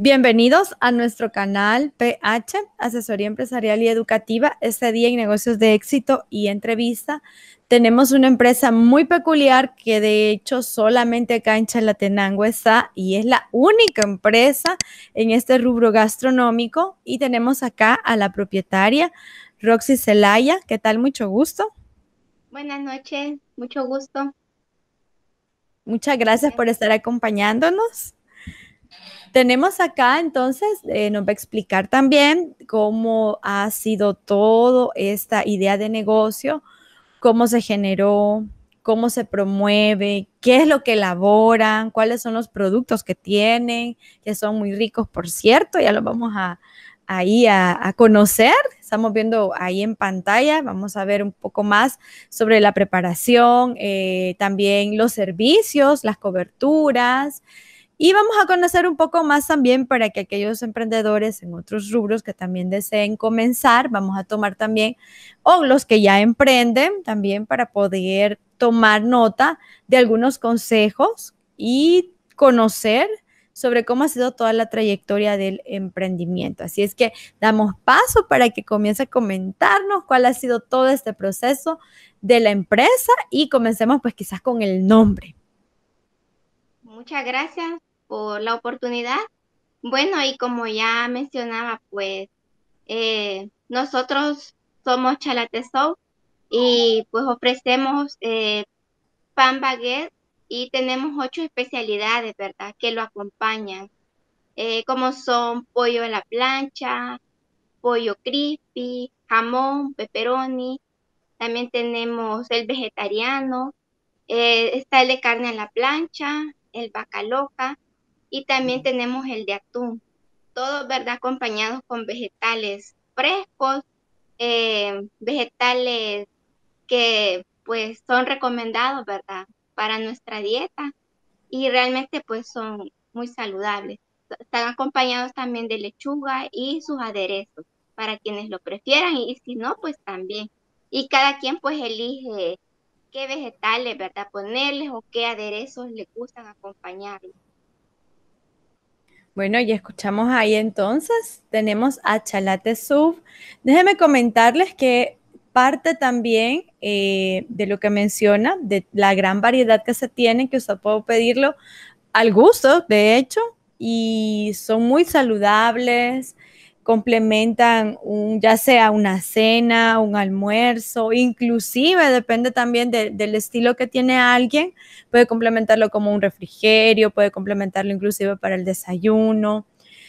Bienvenidos a nuestro canal PH, Asesoría Empresarial y Educativa. Este día en Negocios de Éxito y Entrevista tenemos una empresa muy peculiar que de hecho solamente acá en Chalatenango está y es la única empresa en este rubro gastronómico. Y tenemos acá a la propietaria, Roxi Zelaya. ¿Qué tal? Mucho gusto. Buenas noches, mucho gusto. Muchas gracias por estar acompañándonos. Tenemos acá, entonces, nos va a explicar también cómo ha sido toda esta idea de negocio, cómo se generó, cómo se promueve, qué es lo que elaboran, cuáles son los productos que tienen, que son muy ricos, por cierto. Ya los vamos a conocer. Estamos viendo ahí en pantalla. Vamos a ver un poco más sobre la preparación, también los servicios, las coberturas. Y vamos a conocer un poco más también para que aquellos emprendedores en otros rubros que también deseen comenzar, vamos a tomar también, o los que ya emprenden también, para poder tomar nota de algunos consejos y conocer sobre cómo ha sido toda la trayectoria del emprendimiento. Así es que damos paso para que comience a comentarnos cuál ha sido todo este proceso de la empresa y comencemos pues quizás con el nombre. Muchas gracias por la oportunidad. Bueno, y como ya mencionaba, pues nosotros somos ChalateSub y pues ofrecemos pan baguette y tenemos 8 especialidades, ¿verdad?, que lo acompañan, como son pollo a la plancha, pollo crispy, jamón, pepperoni. También tenemos el vegetariano, está el de carne a la plancha, el vaca loca, y también tenemos el de atún. Todos, ¿verdad?, acompañados con vegetales frescos, vegetales que pues son recomendados, ¿verdad?, para nuestra dieta, y realmente pues son muy saludables. Están acompañados también de lechuga y sus aderezos para quienes lo prefieran, y si no, pues también. Y cada quien pues elige qué vegetales, ¿verdad?, ponerles o qué aderezos les gustan acompañarlos. Bueno, ya escuchamos ahí entonces. Tenemos a ChalateSub. Déjenme comentarles que parte también de lo que menciona, de la gran variedad que se tiene, que usted puede pedirlo al gusto, de hecho, y son muy saludables. Complementan ya sea una cena, un almuerzo, inclusive depende también del estilo que tiene alguien. Puede complementarlo como un refrigerio, puede complementarlo inclusive para el desayuno.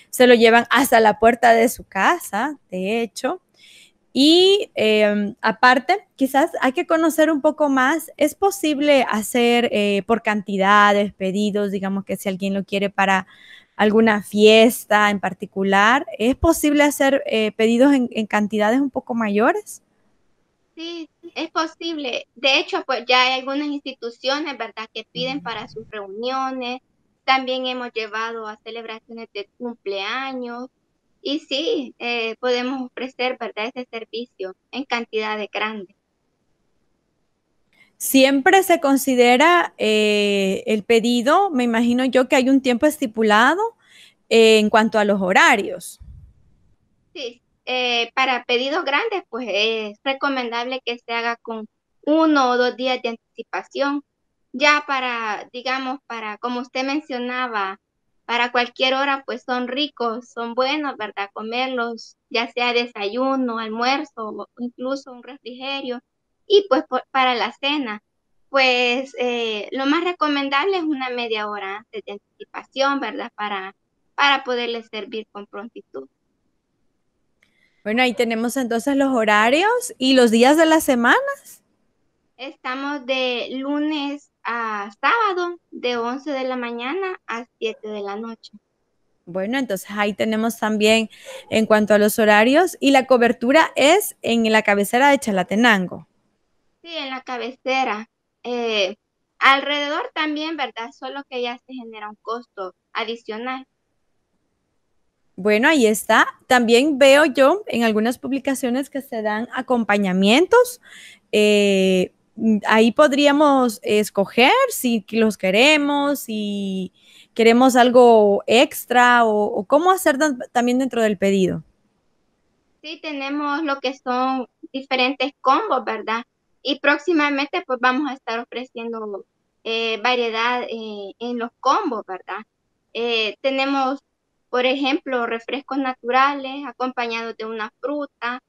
Se lo llevan hasta la puerta de su casa, de hecho. Y aparte, quizás hay que conocer un poco más. Es posible hacer por cantidades, pedidos, digamos que si alguien lo quiere para alguna fiesta en particular, ¿es posible hacer pedidos en cantidades un poco mayores? Sí, es posible. De hecho, pues ya hay algunas instituciones, ¿verdad?, que piden para sus reuniones. También hemos llevado a celebraciones de cumpleaños. Y sí, podemos ofrecer, ¿verdad?, ese servicio en cantidades grandes. Siempre se considera el pedido, me imagino yo que hay un tiempo estipulado en cuanto a los horarios. Sí, para pedidos grandes pues es recomendable que se haga con 1 o 2 días de anticipación. Ya para, digamos, para, como usted mencionaba, para cualquier hora pues son ricos, son buenos, ¿verdad?, comerlos, ya sea desayuno, almuerzo o incluso un refrigerio. Y pues para la cena, pues lo más recomendable es una media hora antes de anticipación, ¿verdad?, para poderles servir con prontitud. Bueno, ahí tenemos entonces los horarios y los días de las semanas. Estamos de lunes a sábado, de 11 de la mañana a 7 de la noche. Bueno, entonces ahí tenemos también en cuanto a los horarios, y la cobertura es en la cabecera de Chalatenango. Sí, en la cabecera. Alrededor también, ¿verdad?, solo que ya se genera un costo adicional. Bueno, ahí está. También veo yo en algunas publicaciones que se dan acompañamientos. Ahí podríamos escoger si los queremos, si ¿Queremos algo extra o cómo hacer también dentro del pedido? Sí, tenemos lo que son diferentes combos, ¿verdad? Y próximamente pues vamos a estar ofreciendo variedad en los combos, ¿verdad? Tenemos, por ejemplo, refrescos naturales acompañados de una fruta,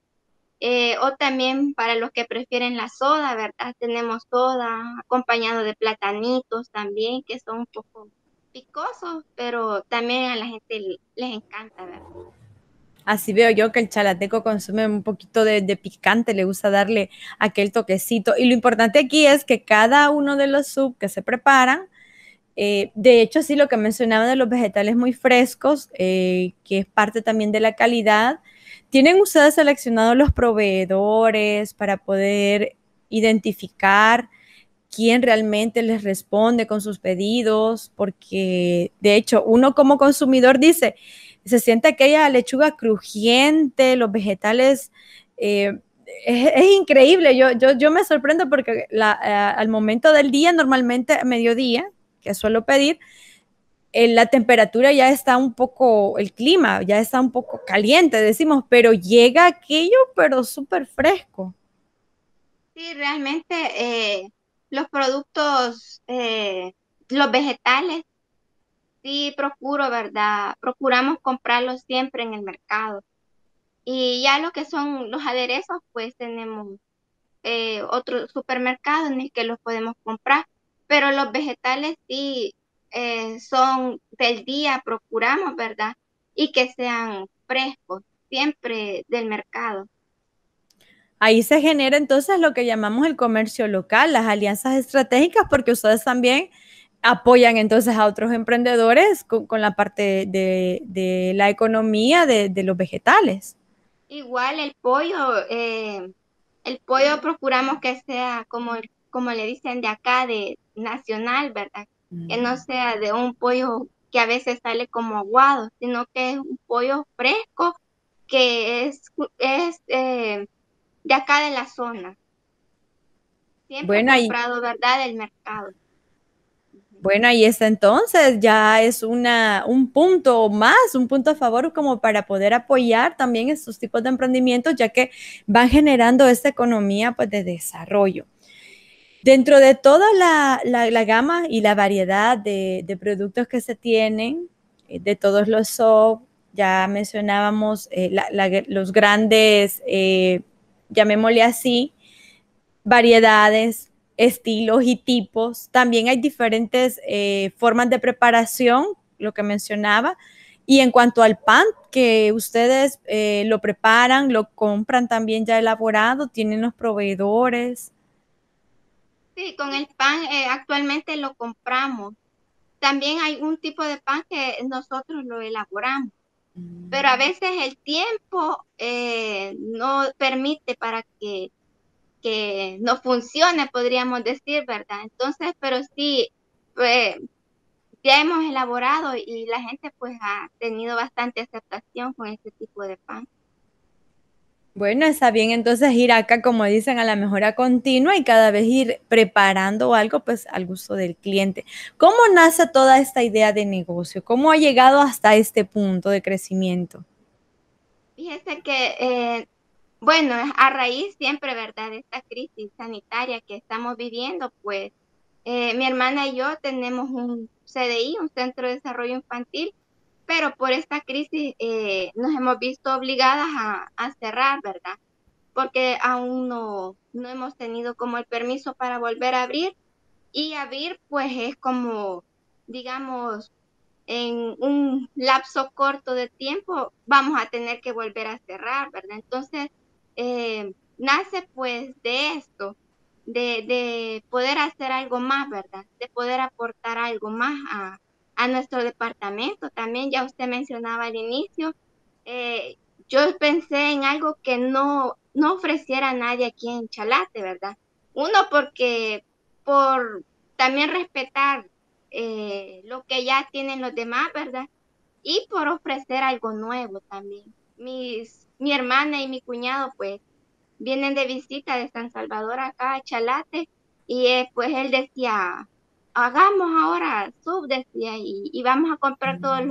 o también para los que prefieren la soda, ¿verdad? Tenemos soda acompañado de platanitos también, que son un poco picosos, pero también a la gente les encanta, ¿verdad? Así veo yo que el chalateco consume un poquito de picante, le gusta darle aquel toquecito. Y lo importante aquí es que cada uno de los sub que se preparan, de hecho, sí, lo que mencionaba de los vegetales muy frescos, que es parte también de la calidad, ¿tienen ustedes seleccionados los proveedores para poder identificar quién realmente les responde con sus pedidos? Porque, de hecho, uno como consumidor dice, se siente aquella lechuga crujiente, los vegetales, es increíble. Yo me sorprendo porque al momento del día, normalmente a mediodía, que suelo pedir, la temperatura ya está un poco, el clima ya está un poco caliente, decimos, pero llega aquello, pero súper fresco. Sí, realmente los productos, los vegetales, sí procuro, ¿verdad? Procuramos comprarlos siempre en el mercado. Y ya lo que son los aderezos, pues tenemos otros supermercados en el que los podemos comprar. Pero los vegetales sí son del día, procuramos, ¿verdad? Y que sean frescos, siempre del mercado. Ahí se genera entonces lo que llamamos el comercio local, las alianzas estratégicas, porque ustedes también apoyan entonces a otros emprendedores con la parte de la economía de los vegetales. Igual el pollo procuramos que sea como le dicen de acá, de nacional, ¿verdad? Que no sea de un pollo que a veces sale como aguado, sino que es un pollo fresco que es de acá de la zona. Siempre bueno, comprado, ¿verdad? Del mercado. Bueno, ahí está entonces, ya es un punto más, un punto a favor como para poder apoyar también estos tipos de emprendimientos, ya que van generando esta economía pues, de desarrollo. Dentro de toda la gama y la variedad de productos que se tienen, de todos los SOP, ya mencionábamos los grandes, llamémosle así, variedades, estilos y tipos. También hay diferentes formas de preparación, lo que mencionaba. Y en cuanto al pan, que ustedes lo preparan, lo compran también ya elaborado, tienen los proveedores. Sí, con el pan actualmente lo compramos. También hay un tipo de pan que nosotros lo elaboramos, pero a veces el tiempo no permite para que no funcione, podríamos decir, ¿verdad? Entonces, pero sí, pues, ya hemos elaborado y la gente pues ha tenido bastante aceptación con este tipo de pan. Bueno, está bien entonces ir acá, como dicen, a la mejora continua y cada vez ir preparando algo pues al gusto del cliente. ¿Cómo nace toda esta idea de negocio? ¿Cómo ha llegado hasta este punto de crecimiento? Fíjese que, bueno, a raíz siempre, ¿verdad?, de esta crisis sanitaria que estamos viviendo, pues mi hermana y yo tenemos un CDI, un Centro de Desarrollo Infantil, pero por esta crisis nos hemos visto obligadas a cerrar, ¿verdad? Porque aún no hemos tenido como el permiso para volver a abrir. Y abrir, pues, es como, digamos, en un lapso corto de tiempo vamos a tener que volver a cerrar, ¿verdad? Entonces, nace, pues, de esto, de poder hacer algo más, ¿verdad? De poder aportar algo más a nuestro departamento. También ya usted mencionaba al inicio, yo pensé en algo que no ofreciera a nadie aquí en Chalate, ¿verdad? Uno, porque por también respetar lo que ya tienen los demás, ¿verdad? Y por ofrecer algo nuevo también. Mi hermana y mi cuñado, pues, vienen de visita de San Salvador acá a Chalate y pues él decía, hagamos ahora sub, decía, y vamos a comprar todos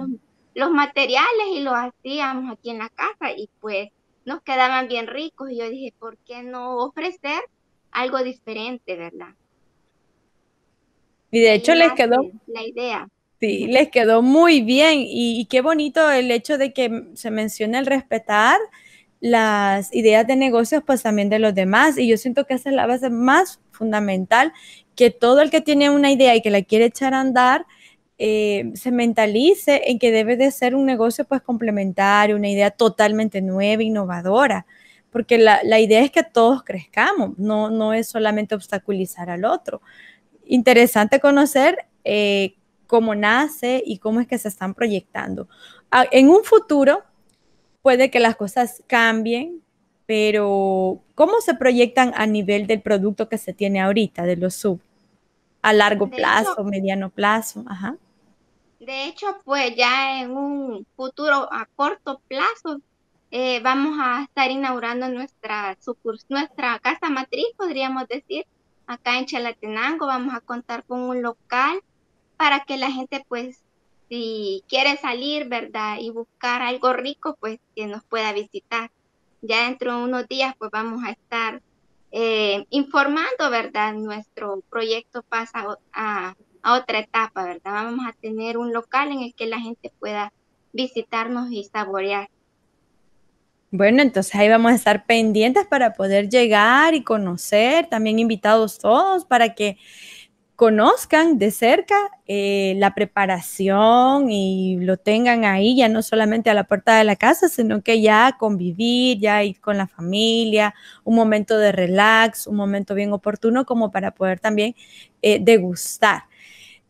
los materiales, y los hacíamos aquí en la casa, y pues nos quedaban bien ricos, y yo dije, ¿por qué no ofrecer algo diferente, verdad? Y de hecho les quedó la idea. Sí, les quedó muy bien, y qué bonito el hecho de que se menciona el respetar las ideas de negocios, pues también de los demás, y yo siento que esa es la base más fundamental, que todo el que tiene una idea y que la quiere echar a andar, se mentalice en que debe de ser un negocio pues complementario, una idea totalmente nueva, innovadora, porque la idea es que todos crezcamos, no es solamente obstaculizar al otro. Interesante conocer cómo nace y cómo es que se están proyectando. En un futuro puede que las cosas cambien, pero ¿cómo se proyectan a nivel del producto que se tiene ahorita, de los sub? ¿A largo plazo, mediano plazo? Ajá. De hecho, pues ya en un futuro a corto plazo vamos a estar inaugurando nuestra casa matriz, podríamos decir, acá en Chalatenango. Vamos a contar con un local para que la gente, pues, si quiere salir, ¿verdad?, y buscar algo rico, pues que nos pueda visitar. Ya dentro de unos días, pues vamos a estar informando, ¿verdad? Nuestro proyecto pasa a otra etapa, ¿verdad? Vamos a tener un local en el que la gente pueda visitarnos y saborear. Bueno, entonces ahí vamos a estar pendientes para poder llegar y conocer, también invitados todos para que conozcan de cerca la preparación y lo tengan ahí, ya no solamente a la puerta de la casa, sino que ya convivir, ya ir con la familia, un momento de relax, un momento bien oportuno como para poder también degustar.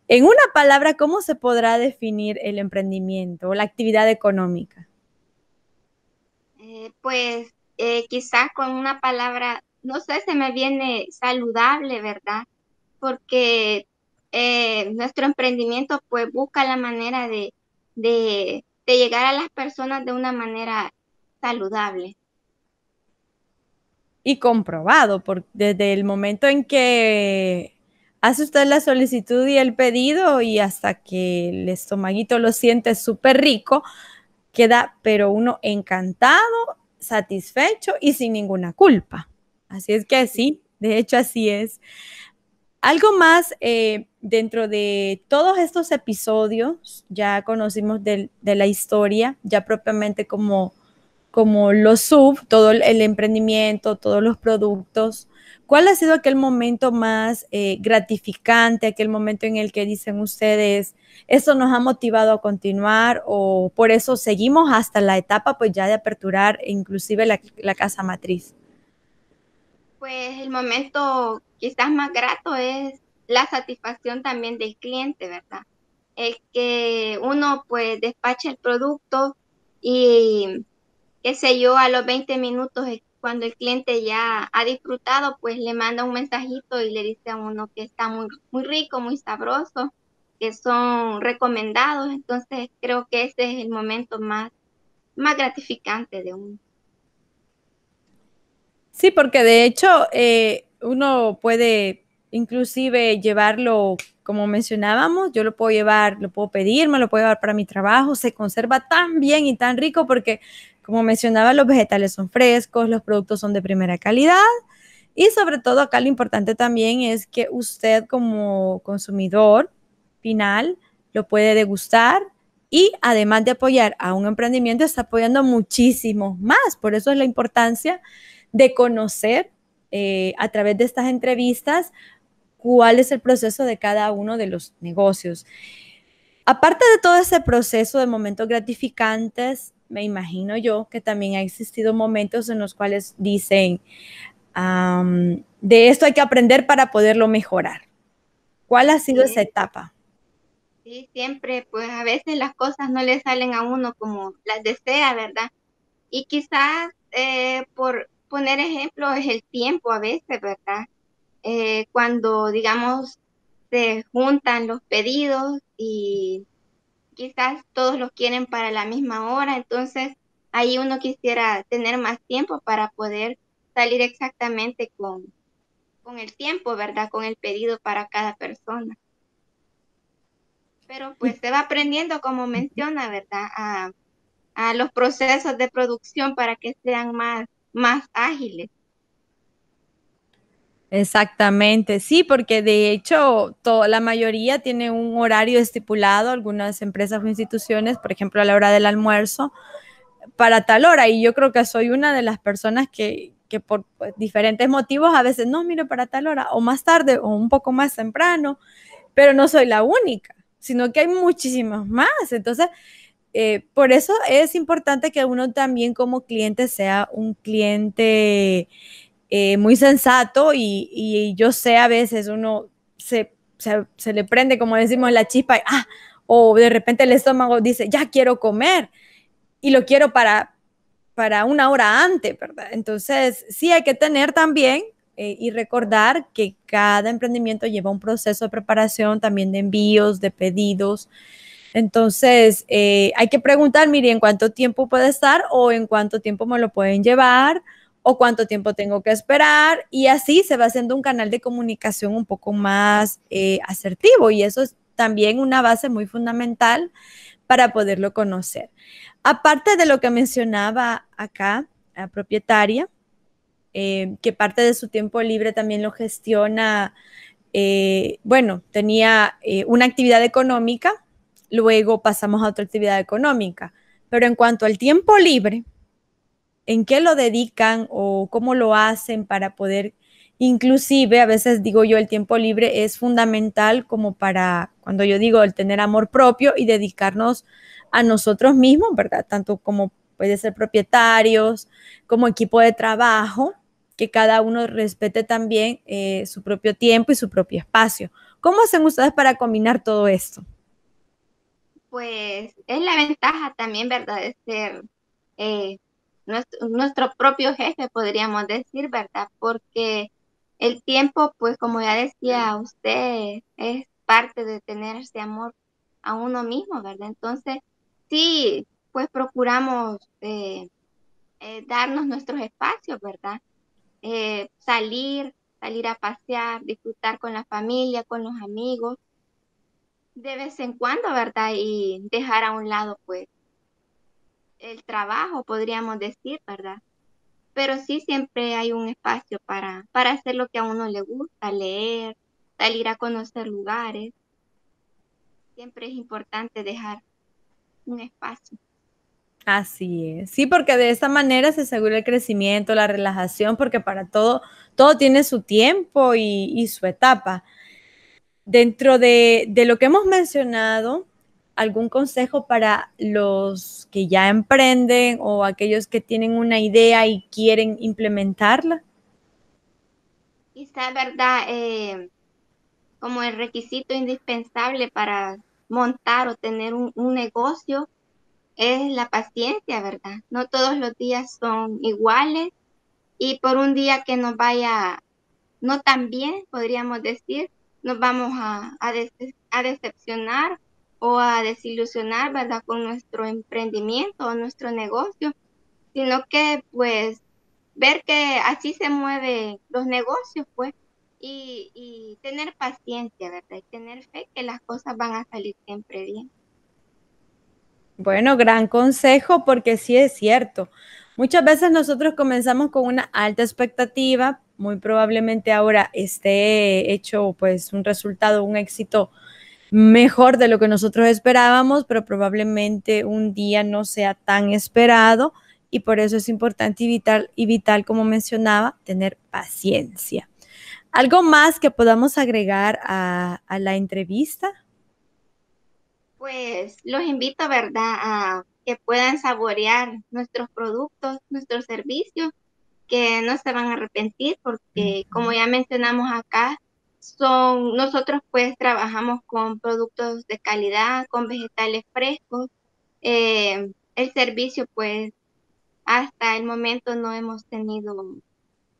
En una palabra, ¿cómo se podrá definir el emprendimiento o la actividad económica? Quizás con una palabra, no sé, se me viene saludable, ¿verdad? Porque nuestro emprendimiento pues busca la manera de llegar a las personas de una manera saludable. Y comprobado, porque desde el momento en que hace usted la solicitud y el pedido y hasta que el estomaguito lo siente súper rico, queda pero uno encantado, satisfecho y sin ninguna culpa. Así es que sí, de hecho así es. Algo más, dentro de todos estos episodios, ya conocimos de la historia, ya propiamente como los sub, todo el emprendimiento, todos los productos. ¿Cuál ha sido aquel momento más gratificante, aquel momento en el que dicen ustedes, eso nos ha motivado a continuar o por eso seguimos hasta la etapa pues ya de aperturar inclusive la casa matriz? Pues el momento quizás más grato es la satisfacción también del cliente, ¿verdad? El que uno pues despache el producto y, qué sé yo, a los 20 minutos cuando el cliente ya ha disfrutado, pues le manda un mensajito y le dice a uno que está muy, muy rico, muy sabroso, que son recomendados. Entonces creo que ese es el momento más gratificante de uno. Sí, porque de hecho uno puede inclusive llevarlo, como mencionábamos, yo lo puedo llevar, lo puedo pedir, me lo puedo llevar para mi trabajo, se conserva tan bien y tan rico porque, como mencionaba, los vegetales son frescos, los productos son de primera calidad y sobre todo acá lo importante también es que usted como consumidor final lo puede degustar y además de apoyar a un emprendimiento está apoyando muchísimo más, por eso es la importancia de conocer a través de estas entrevistas cuál es el proceso de cada uno de los negocios. Aparte de todo ese proceso de momentos gratificantes, me imagino yo que también ha existido momentos en los cuales dicen, de esto hay que aprender para poderlo mejorar. ¿Cuál ha sido esa etapa? Sí, siempre, pues a veces las cosas no le salen a uno como las desea, ¿verdad? Y quizás por poner ejemplo es el tiempo a veces, ¿verdad? Cuando, digamos, se juntan los pedidos y quizás todos los quieren para la misma hora, entonces ahí uno quisiera tener más tiempo para poder salir exactamente con el tiempo, ¿verdad? Con el pedido para cada persona. pero pues se va aprendiendo, como menciona, ¿verdad? A los procesos de producción para que sean más ágiles. Exactamente, sí, porque de hecho la mayoría tiene un horario estipulado, algunas empresas o instituciones, por ejemplo, a la hora del almuerzo, para tal hora, y yo creo que soy una de las personas que por diferentes motivos a veces, no, miro para tal hora, o más tarde, o un poco más temprano, pero no soy la única, sino que hay muchísimas más, entonces... por eso es importante que uno también como cliente sea un cliente muy sensato y yo sé a veces uno se le prende, como decimos, la chispa y, o de repente el estómago dice, ya quiero comer y lo quiero para una hora antes, ¿verdad? Entonces sí hay que tener también y recordar que cada emprendimiento lleva un proceso de preparación también de envíos, de pedidos. Entonces, hay que preguntar, mire, ¿en cuánto tiempo puede estar? ¿O en cuánto tiempo me lo pueden llevar? ¿O cuánto tiempo tengo que esperar? Y así se va haciendo un canal de comunicación un poco más asertivo. Y eso es también una base muy fundamental para poderlo conocer. Aparte de lo que mencionaba acá, la propietaria, que parte de su tiempo libre también lo gestiona, bueno, tenía una actividad económica. Luego pasamos a otra actividad económica. Pero en cuanto al tiempo libre, ¿en qué lo dedican o cómo lo hacen para poder? Inclusive, a veces digo yo, el tiempo libre es fundamental como para, cuando yo digo, el tener amor propio y dedicarnos a nosotros mismos, ¿verdad? Tanto como puede ser propietarios, como equipo de trabajo, que cada uno respete también su propio tiempo y su propio espacio. ¿Cómo hacen ustedes para combinar todo esto? Pues es la ventaja también, ¿verdad? De ser nuestro propio jefe, podríamos decir, ¿verdad? Porque el tiempo, pues como ya decía usted, es parte de tener ese amor a uno mismo, ¿verdad? Entonces, sí, pues procuramos darnos nuestros espacios, ¿verdad? Salir a pasear, disfrutar con la familia, con los amigos, de vez en cuando, ¿verdad? Y dejar a un lado, pues, el trabajo, podríamos decir, ¿verdad? Pero sí siempre hay un espacio para hacer lo que a uno le gusta, leer, salir a conocer lugares. Siempre es importante dejar un espacio. Así es. Sí, porque de esta manera se asegura el crecimiento, la relajación, porque para todo tiene su tiempo y su etapa. Dentro de lo que hemos mencionado, ¿algún consejo para los que ya emprenden o aquellos que tienen una idea y quieren implementarla? Quizá, ¿verdad? Como el requisito indispensable para montar o tener un negocio es la paciencia, ¿verdad? No todos los días son iguales y por un día que nos vaya no tan bien, podríamos decir, nos vamos a decepcionar o a desilusionar, ¿verdad? Con nuestro emprendimiento o nuestro negocio, sino que, pues, ver que así se mueven los negocios, pues, y tener paciencia, ¿verdad? Y tener fe que las cosas van a salir siempre bien. Bueno, gran consejo, porque sí es cierto. Muchas veces nosotros comenzamos con una alta expectativa, muy probablemente ahora esté hecho pues un resultado, un éxito mejor de lo que nosotros esperábamos, pero probablemente un día no sea tan esperado y por eso es importante y vital, como mencionaba, tener paciencia. ¿Algo más que podamos agregar a la entrevista? Pues los invito, ¿verdad?, a que puedan saborear nuestros productos, nuestros servicios, que no se van a arrepentir porque, como ya mencionamos acá, nosotros pues trabajamos con productos de calidad, con vegetales frescos. El servicio pues hasta el momento no hemos tenido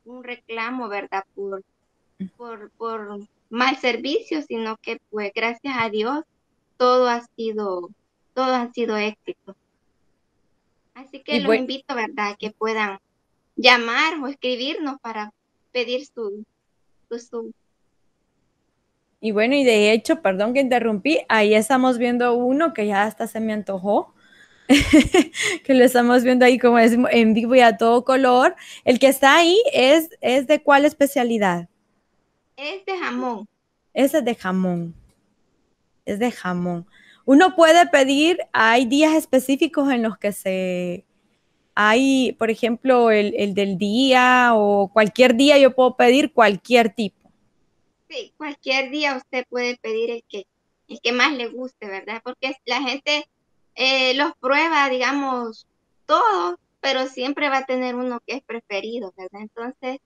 un reclamo, ¿verdad? Por mal servicio, sino que pues gracias a Dios todo ha sido éxito. Así que los invito, ¿verdad?, que puedan llamar o escribirnos para pedir su Y bueno, y de hecho, perdón que interrumpí, ahí estamos viendo uno que ya hasta se me antojó, que lo estamos viendo ahí como es en vivo y a todo color. El que está ahí es de ¿cuál especialidad? Es de jamón. Ese es de jamón. Es de jamón. Uno puede pedir, hay días específicos en los que hay, por ejemplo, el del día o cualquier día yo puedo pedir cualquier tipo. Sí, cualquier día usted puede pedir el que más le guste, ¿verdad? Porque la gente los prueba, digamos, todos, pero siempre va a tener uno que es preferido, ¿verdad? Entonces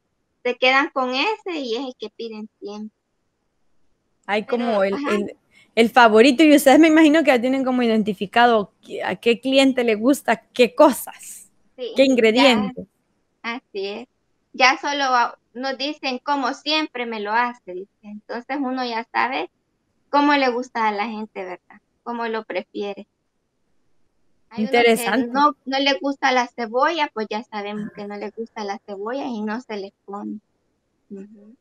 se quedan con ese y es el que piden siempre. Hay como el favorito y ustedes me imagino que ya tienen como identificado a qué cliente le gusta qué cosas, sí, qué ingredientes. Ya, así es. Ya solo nos dicen como siempre me lo hace, dice. Entonces uno ya sabe cómo le gusta a la gente, ¿verdad? Cómo lo prefiere. Hay interesante. No le gusta la cebolla, pues ya sabemos que no le gusta la cebolla y no se le pone. Uh-huh.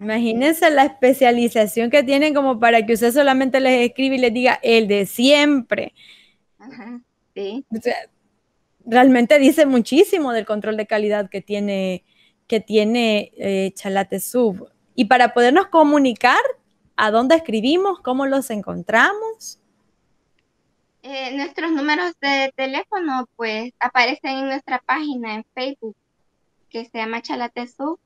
Imagínense la especialización que tienen como para que usted solamente les escriba y les diga el de siempre. Ajá, sí. O sea, realmente dice muchísimo del control de calidad que tiene ChalateSub. Y para podernos comunicar, ¿a dónde escribimos? ¿Cómo los encontramos? Nuestros números de teléfono pues aparecen en nuestra página en Facebook que se llama ChalateSub.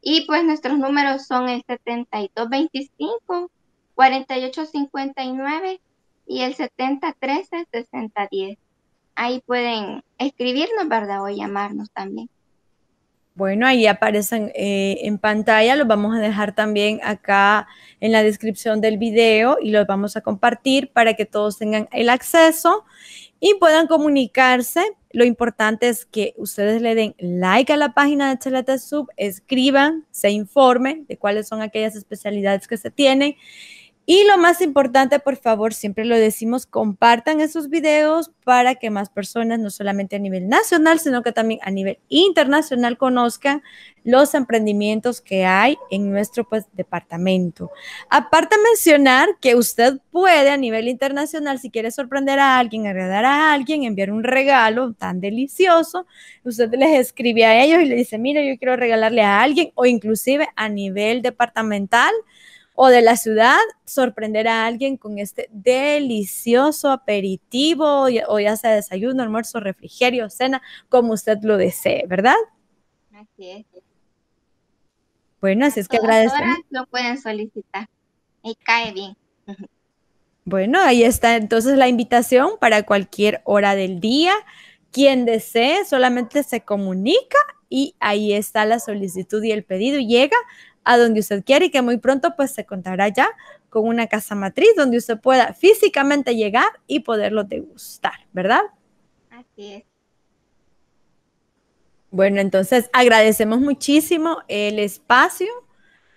Y pues nuestros números son el 7225, 4859 y el 7013, 6010. Ahí pueden escribirnos, ¿verdad? O llamarnos también. Bueno, ahí aparecen en pantalla, los vamos a dejar también acá en la descripción del video y los vamos a compartir para que todos tengan el acceso y puedan comunicarse. Lo importante es que ustedes le den like a la página de ChalateSub, escriban, se informen de cuáles son aquellas especialidades que se tienen. Y lo más importante, por favor, siempre lo decimos, compartan esos videos para que más personas, no solamente a nivel nacional, sino que también a nivel internacional, conozcan los emprendimientos que hay en nuestro pues, departamento. Aparte mencionar que usted puede a nivel internacional, si quiere sorprender a alguien, agradar a alguien, enviar un regalo tan delicioso, usted les escribe a ellos y le dice, mira, yo quiero regalarle a alguien, o inclusive a nivel departamental, o de la ciudad, sorprender a alguien con este delicioso aperitivo, o ya sea desayuno, almuerzo, refrigerio, cena, como usted lo desee, ¿verdad? Así es. Bueno, así es que agradecemos. Lo pueden solicitar y cae bien. Bueno, ahí está entonces la invitación para cualquier hora del día. Quien desee solamente se comunica y ahí está la solicitud y el pedido llega a donde usted quiere y que muy pronto pues se contará ya con una casa matriz donde usted pueda físicamente llegar y poderlo degustar, ¿verdad? Así es. Bueno, entonces agradecemos muchísimo el espacio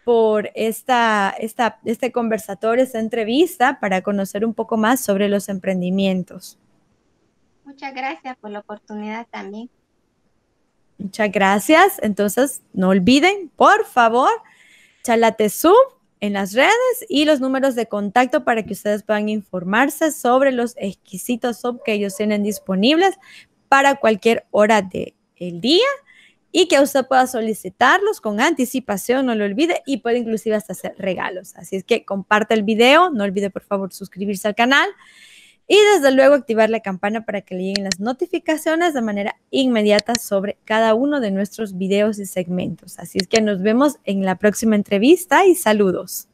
por este conversatorio, esta entrevista para conocer un poco más sobre los emprendimientos. Muchas gracias por la oportunidad también. Muchas gracias. Entonces, no olviden, por favor, ChalateSub en las redes y los números de contacto para que ustedes puedan informarse sobre los exquisitos sub que ellos tienen disponibles para cualquier hora del día y que usted pueda solicitarlos con anticipación, no lo olvide, y puede inclusive hasta hacer regalos. Así es que comparte el video, no olvide, por favor, suscribirse al canal. Y desde luego activar la campana para que le lleguen las notificaciones de manera inmediata sobre cada uno de nuestros videos y segmentos. Así es que nos vemos en la próxima entrevista y saludos.